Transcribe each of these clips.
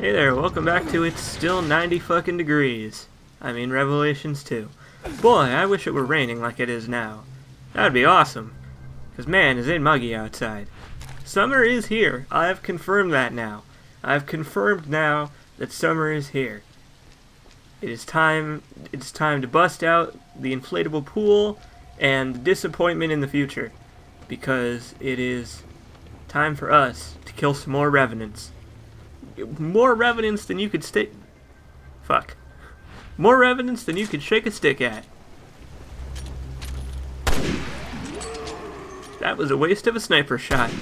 Hey there, welcome back to It's Still 90 Fucking Degrees. I mean, Revelations 2. Boy, I wish it were raining like it is now. That'd be awesome. Because man, is it muggy outside. Summer is here. I've confirmed that now. I've confirmed now that summer is here. It's time to bust out the inflatable pool and disappointment in the future. Because it is time for us to kill some more revenants. More revenants than you could stick. Fuck. More revenants than you could shake a stick at. That was a waste of a sniper shot.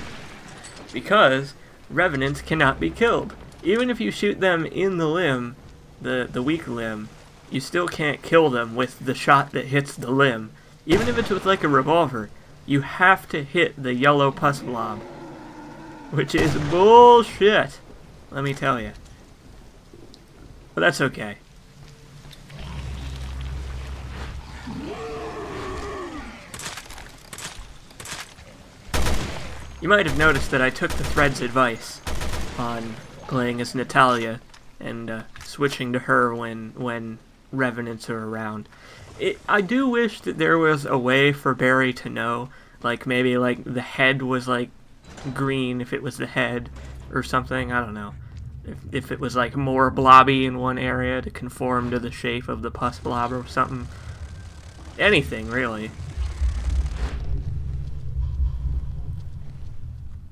Because revenants cannot be killed. Even if you shoot them in the limb, the weak limb, you still can't kill them with the shot that hits the limb. Even if it's with like a revolver, you have to hit the yellow pus blob. Which is bullshit. Let me tell you. But that's okay. You might have noticed that I took the thread's advice on playing as Natalia and switching to her when revenants are around. I do wish that there was a way for Barry to know, like maybe like the head was like green if it was the head. Or something, I don't know. If it was like more blobby in one area to conform to the shape of the pus blob or something. Anything, really.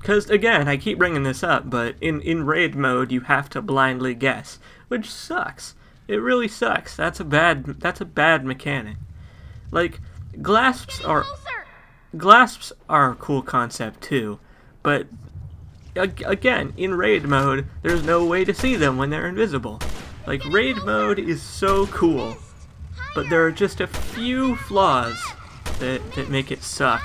Because, again, I keep bringing this up, but in raid mode you have to blindly guess. Which sucks. It really sucks. That's a bad mechanic. Like, glasps are a cool concept too, but again, in raid mode, there's no way to see them when they're invisible. Like, raid mode is so cool, but there are just a few flaws that make it suck.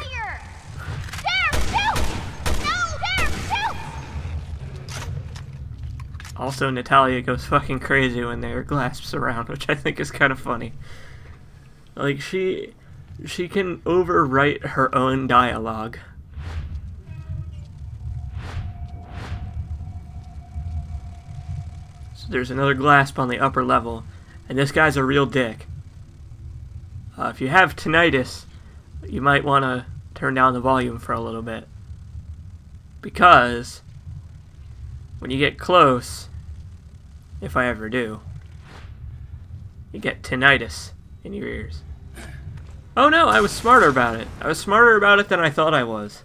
Also, Natalia goes fucking crazy when there are glasps around, which I think is kind of funny. Like, she can overwrite her own dialogue. There's another glasp on the upper level, and this guy's a real dick. If you have tinnitus, you might want to turn down the volume for a little bit. Because when you get close, if I ever do, you get tinnitus in your ears. Oh no, I was smarter about it. I was smarter about it than I thought I was.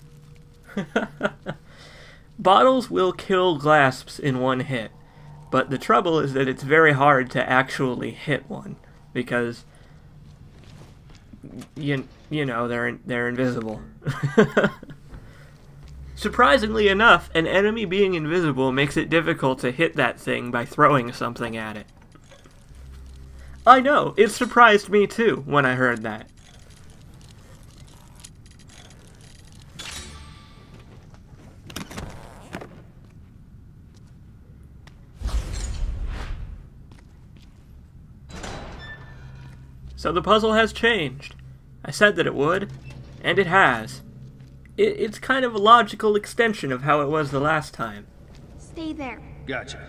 Bottles will kill glasps in one hit. But the trouble is that it's very hard to actually hit one because you know they're invisible. Surprisingly enough, an enemy being invisible makes it difficult to hit that thing by throwing something at it. I know, it surprised me too when I heard that. So the puzzle has changed. I said that it would, and it has. It's kind of a logical extension of how it was the last time. Stay there. Gotcha.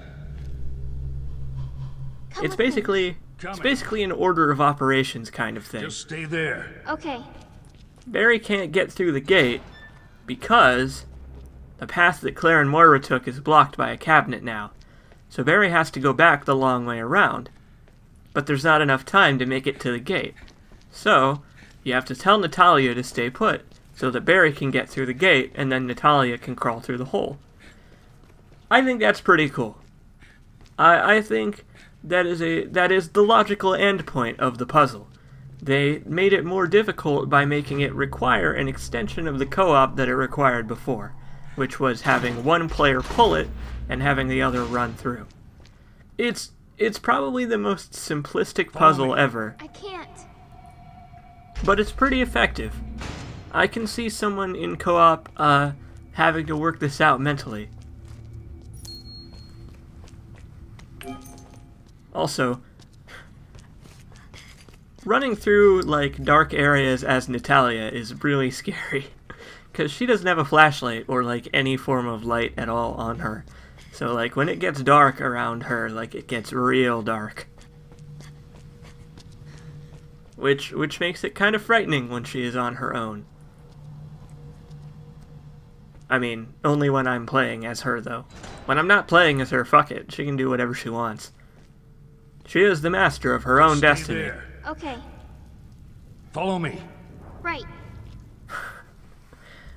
It's basically an order of operations kind of thing. Just stay there. Okay. Barry can't get through the gate because the path that Claire and Moira took is blocked by a cabinet now. So Barry has to go back the long way around. But there's not enough time to make it to the gate. So, you have to tell Natalia to stay put, so that Barry can get through the gate, and then Natalia can crawl through the hole. I think that's pretty cool. I think that is the logical endpoint of the puzzle. They made it more difficult by making it require an extension of the co-op that it required before, which was having one player pull it, and having the other run through. It's probably the most simplistic puzzle ever. I can't. But it's pretty effective. I can see someone in co-op having to work this out mentally. Also, running through like dark areas as Natalia is really scary because she doesn't have a flashlight or like any form of light at all on her. So, like, when it gets dark around her, like, it gets real dark. Which makes it kind of frightening when she is on her own. I mean, only when I'm playing as her, though. When I'm not playing as her, fuck it. She can do whatever she wants. She is the master of her own destiny. There. Okay. Follow me. Right.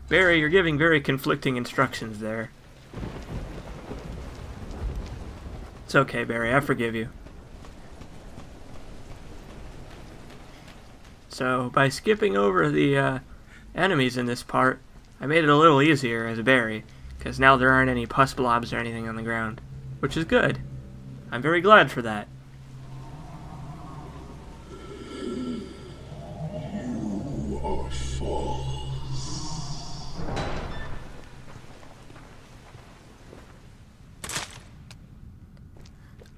Barry, you're giving very conflicting instructions there. It's okay, Barry. I forgive you. So, by skipping over the enemies in this part, I made it a little easier as Barry, because now there aren't any pus blobs or anything on the ground, which is good. I'm very glad for that. You are false.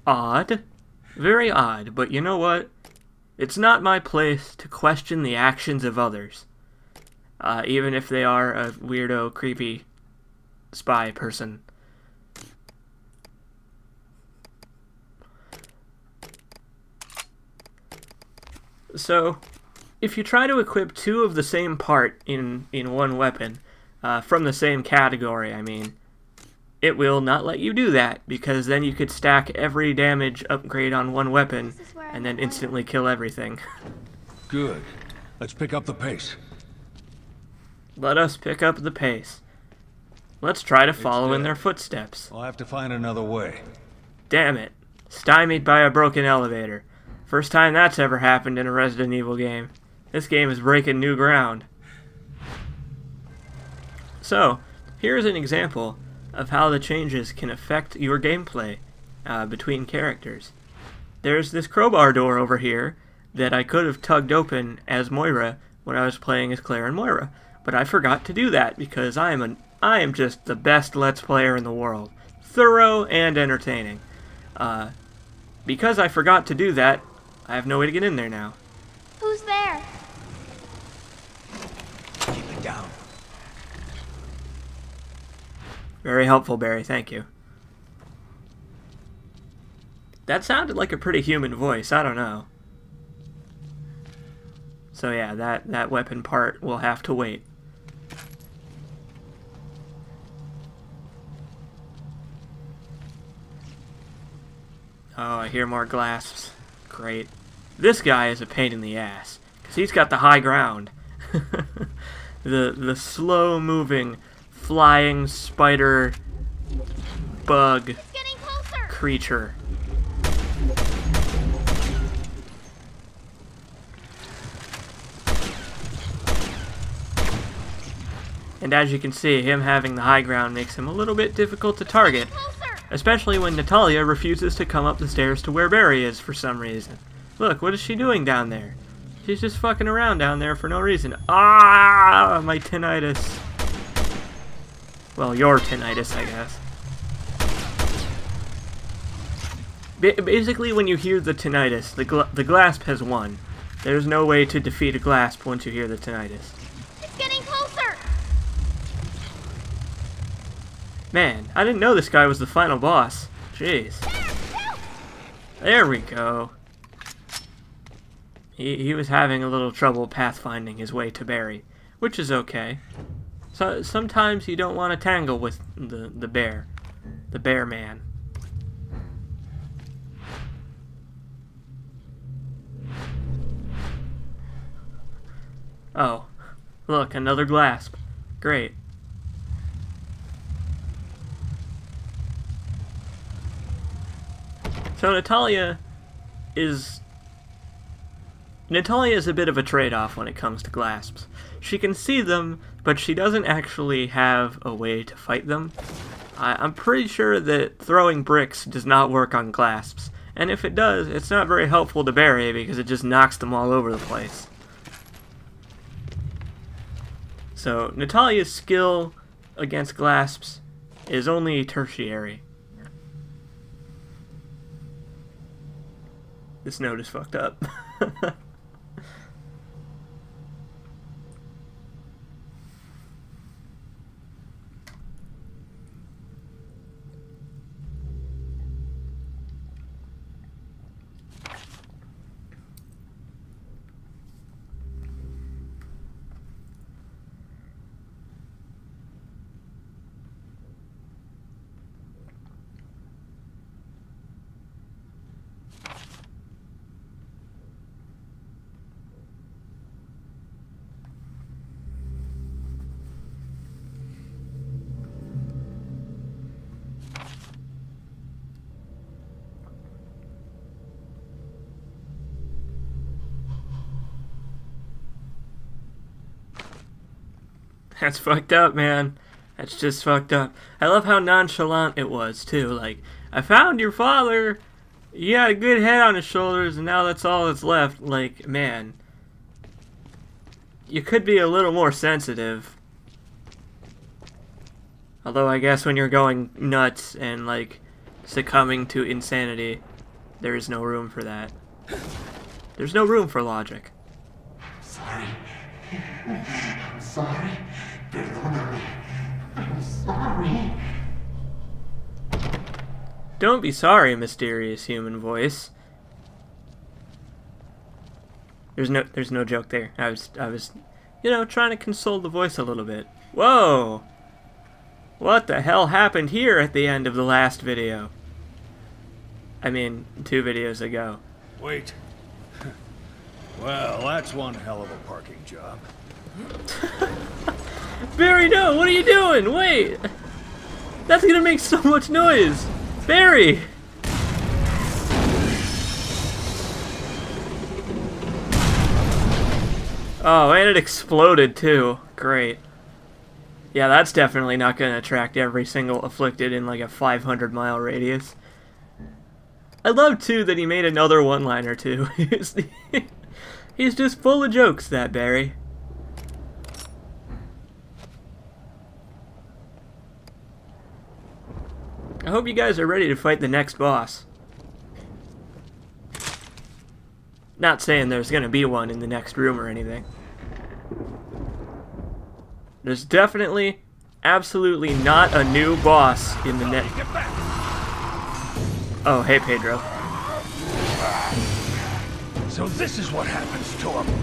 Odd. Very odd, but you know what? It's not my place to question the actions of others. Even if they are a weirdo, creepy spy person. So, if you try to equip two of the same part in one weapon, from the same category, I mean, it will not let you do that, because then you could stack every damage upgrade on one weapon and then instantly kill everything. Good. Let's pick up the pace. Let us pick up the pace. Let's try to follow in their footsteps. I'll have to find another way. Damn it. Stymied by a broken elevator. First time that's ever happened in a Resident Evil game. This game is breaking new ground. So, here's an example of how the changes can affect your gameplay between characters. There's this crowbar door over here that I could have tugged open as Moira when I was playing as Claire and Moira. But I forgot to do that because I am just the best Let's Player in the world. Thorough and entertaining. Because I forgot to do that, I have no way to get in there now. Who's there? Keep it down. Very helpful, Barry. Thank you. That sounded like a pretty human voice. I don't know. So yeah, that weapon part will have to wait. Oh, I hear more glasps. Great. This guy is a pain in the ass, because he's got the high ground. The slow-moving, flying spider bug creature. And as you can see, him having the high ground makes him a little bit difficult to target, especially when Natalia refuses to come up the stairs to where Barry is for some reason. Look, what is she doing down there? She's just fucking around down there for no reason. Ah, my tinnitus. Well, your tinnitus, I guess. Basically, when you hear the tinnitus, the glasp has won. There's no way to defeat a glasp once you hear the tinnitus. Man, I didn't know this guy was the final boss. Jeez. There we go. He was having a little trouble pathfinding his way to Barry, which is okay. So sometimes you don't want to tangle with the bear. The bear man. Oh. Look, another glasp. Great. So Natalia is a bit of a trade-off when it comes to glasps. She can see them, but she doesn't actually have a way to fight them. I'm pretty sure that throwing bricks does not work on glasps, and if it does, it's not very helpful to Barry because it just knocks them all over the place. So Natalia's skill against glasps is only tertiary. This note is fucked up. That's fucked up, man. That's just fucked up. I love how nonchalant it was, too. Like, I found your father. You had a good head on his shoulders, and now that's all that's left. Like, man. You could be a little more sensitive. Although, I guess when you're going nuts and, like, succumbing to insanity, there is no room for that. There's no room for logic. Sorry. I'm sorry. Perdóname. I'm sorry. Don't be sorry, mysterious human voice. There's no joke there. I was, you know, trying to console the voice a little bit. Whoa! What the hell happened here at the end of the last video? I mean, 2 videos ago. Wait. Well, that's one hell of a parking job. Barry, no! What are you doing? Wait! That's gonna make so much noise! Barry! Oh, and it exploded too. Great. Yeah, that's definitely not gonna attract every single afflicted in like a 500-mile radius. I love, too, that he made another one-liner, too. He's just full of jokes, that Barry. I hope you guys are ready to fight the next boss. Not saying there's gonna be one in the next room or anything. There's definitely, absolutely not a new boss in the next... Oh, hey, Pedro. So this is what happens to him.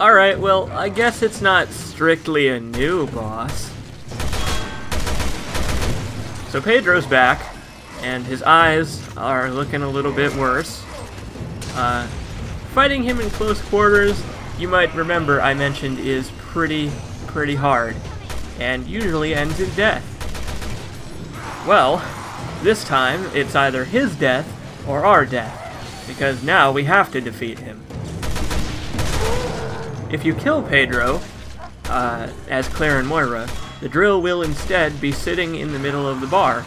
Alright, well, I guess it's not strictly a new boss. So Pedro's back, and his eyes are looking a little bit worse. Fighting him in close quarters, you might remember I mentioned, is pretty hard, and usually ends in death. Well, this time it's either his death or our death, because now we have to defeat him. If you kill Pedro, as Claire and Moira, the drill will instead be sitting in the middle of the bar,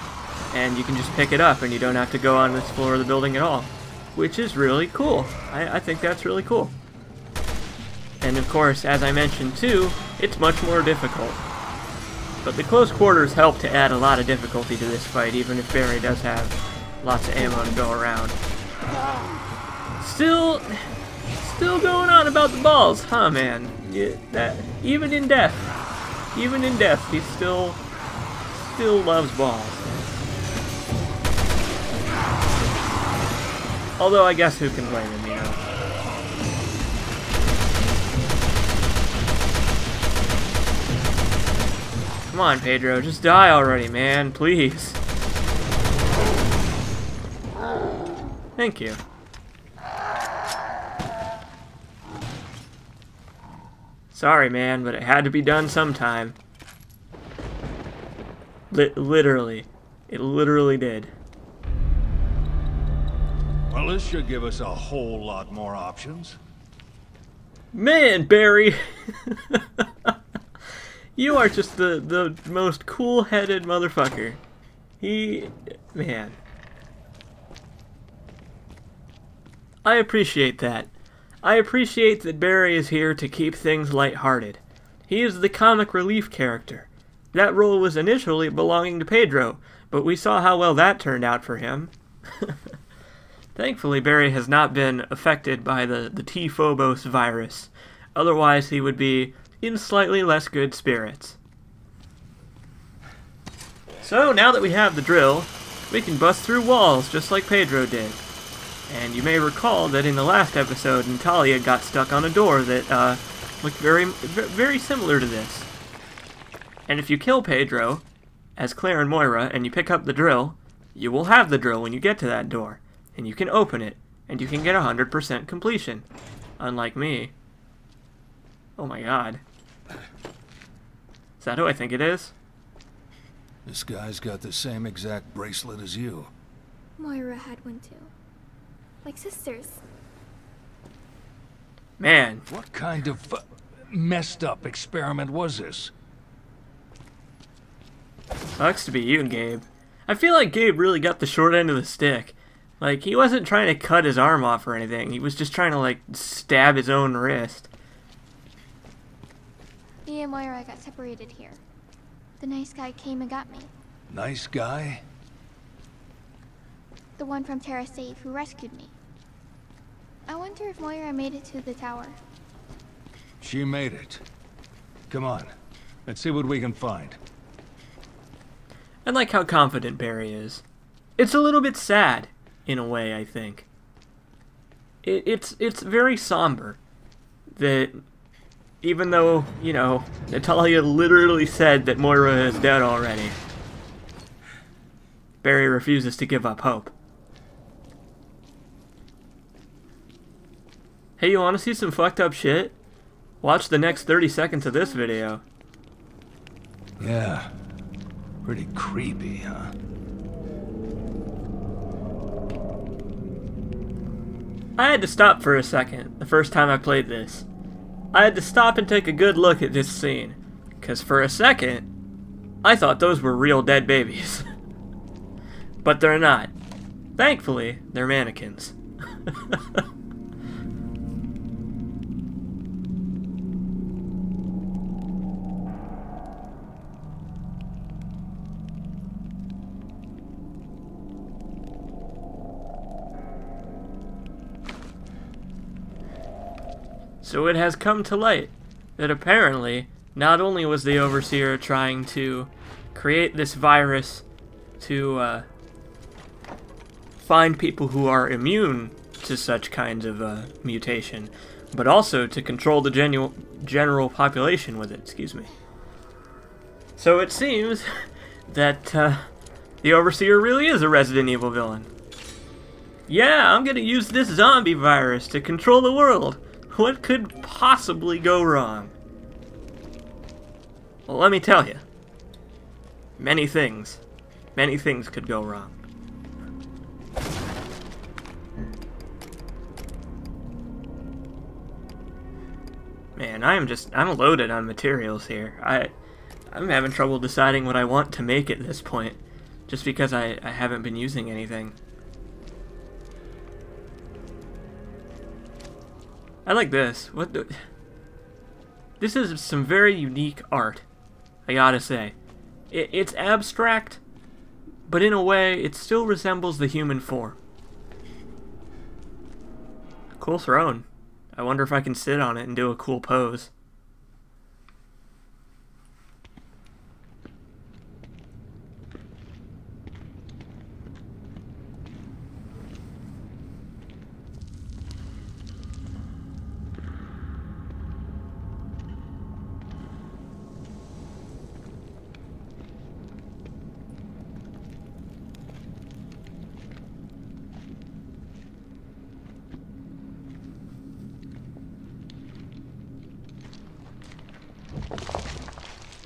and you can just pick it up and you don't have to go on this floor of the building at all. Which is really cool. I think that's really cool. And of course, as I mentioned too, it's much more difficult. But the close quarters help to add a lot of difficulty to this fight, even if Barry does have lots of ammo to go around. Still going on about the balls, huh, man? Yeah, that even in death, he still loves balls. Although, I guess who can blame him, you know? Come on, Pedro, just die already, man, please. Thank you. Sorry, man, but it had to be done sometime. Literally. It literally did. Well, this should give us a whole lot more options. Man, Barry! You are just the most cool-headed motherfucker. Man. I appreciate that. I appreciate that Barry is here to keep things lighthearted. He is the comic relief character. That role was initially belonging to Pedro, but we saw how well that turned out for him. Thankfully, Barry has not been affected by the T-Phobos virus. Otherwise, he would be in slightly less good spirits. So, now that we have the drill, we can bust through walls just like Pedro did. And you may recall that in the last episode, Natalia got stuck on a door that looked very similar to this. And if you kill Pedro, as Claire and Moira, and you pick up the drill, you will have the drill when you get to that door. And you can open it, and you can get 100% completion. Unlike me. Oh my god. Is that who I think it is? This guy's got the same exact bracelet as you. Moira had one too. Like sisters. Man. What kind of messed up experiment was this? Sucks to be you, Gabe. I feel like Gabe really got the short end of the stick. Like, he wasn't trying to cut his arm off or anything. He was just trying to, like, stab his own wrist. Me and Moira got separated here. The nice guy came and got me. Nice guy? The one from Terra Save who rescued me. I wonder if Moira made it to the tower. She made it. Come on. Let's see what we can find. I like how confident Barry is. It's a little bit sad. In a way, I think. It's very somber. That even though, you know, Natalia literally said that Moira is dead already, Barry refuses to give up hope. Hey, you wanna see some fucked up shit? Watch the next 30 seconds of this video. Yeah. Pretty creepy, huh? I had to stop for a second the first time I played this. I had to stop and take a good look at this scene, because for a second, I thought those were real dead babies. But they're not. Thankfully, they're mannequins. So it has come to light that apparently not only was the Overseer trying to create this virus to find people who are immune to such kinds of mutation, but also to control the general population with it, excuse me. So it seems that the Overseer really is a Resident Evil villain. Yeah, I'm gonna use this zombie virus to control the world. What could possibly go wrong? Well, let me tell you. Many things. Many things could go wrong. Man, I'm loaded on materials here. I'm having trouble deciding what I want to make at this point, just because I haven't been using anything. I like this. This is some very unique art, I gotta say. It's abstract, but in a way, it still resembles the human form. A cool throne. I wonder if I can sit on it and do a cool pose.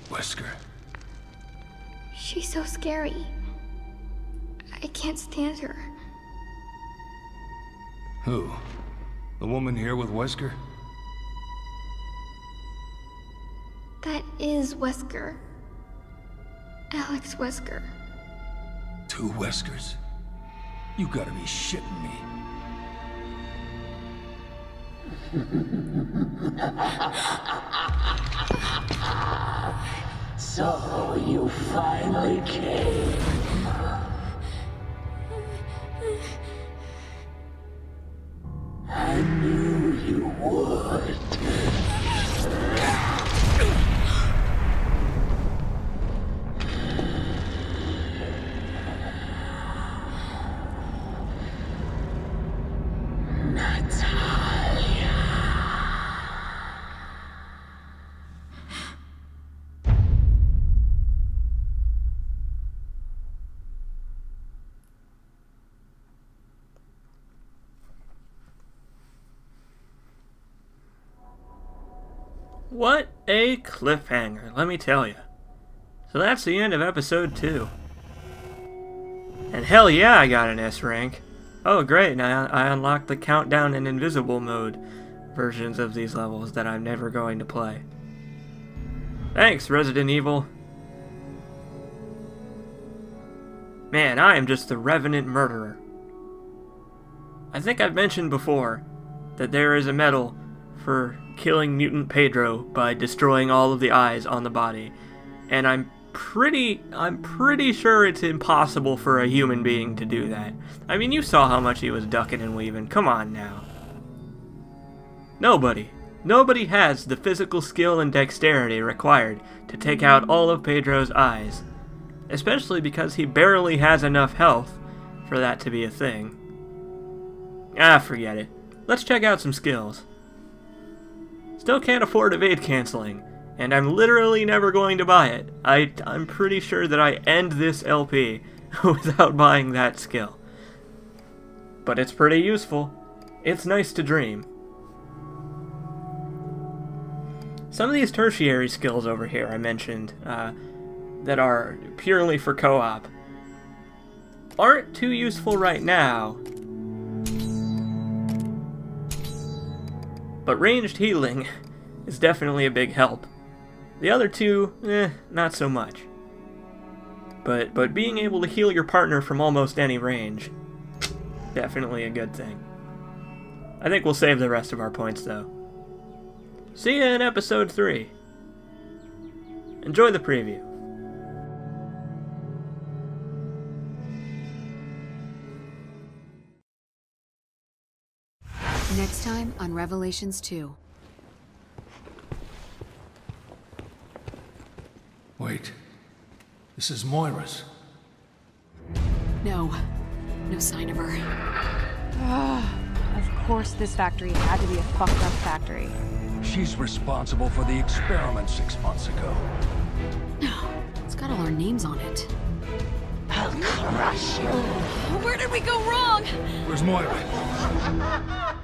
Wesker. She's so scary. I can't stand her. Who? The woman here with Wesker? That is Wesker. Alex Wesker. 2 Weskers? You gotta be shitting me. So you finally came. I knew you would. What a cliffhanger, let me tell you. So that's the end of episode 2. And hell yeah, I got an S rank. Oh great, and I unlocked the countdown and invisible mode. versions of these levels that I'm never going to play. Thanks, Resident Evil. Man, I am just the revenant murderer. I think I've mentioned before that there is a medal for killing mutant Pedro by destroying all of the eyes on the body, and I'm pretty sure it's impossible for a human being to do that. I mean, you saw how much he was ducking and weaving. Come on now. Nobody has the physical skill and dexterity required to take out all of Pedro's eyes, especially because he barely has enough health for that to be a thing. Ah, forget it. Let's check out some skills. Still can't afford evade cancelling, and I'm literally never going to buy it. I'm pretty sure that I end this LP without buying that skill. But it's pretty useful. It's nice to dream. Some of these tertiary skills over here I mentioned that are purely for co-op aren't too useful right now. But ranged healing is definitely a big help. The other two, not so much. But being able to heal your partner from almost any range, definitely a good thing. I think we'll save the rest of our points, though. See ya in episode 3. Enjoy the preview. Next time on Revelations 2. Wait. This is Moira's. No sign of her. Of course this factory had to be a fucked up factory. She's responsible for the experiment 6 months ago. No, it's got all our names on it. I'll crush you. Where did we go wrong? Where's Moira?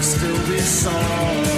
Still be song.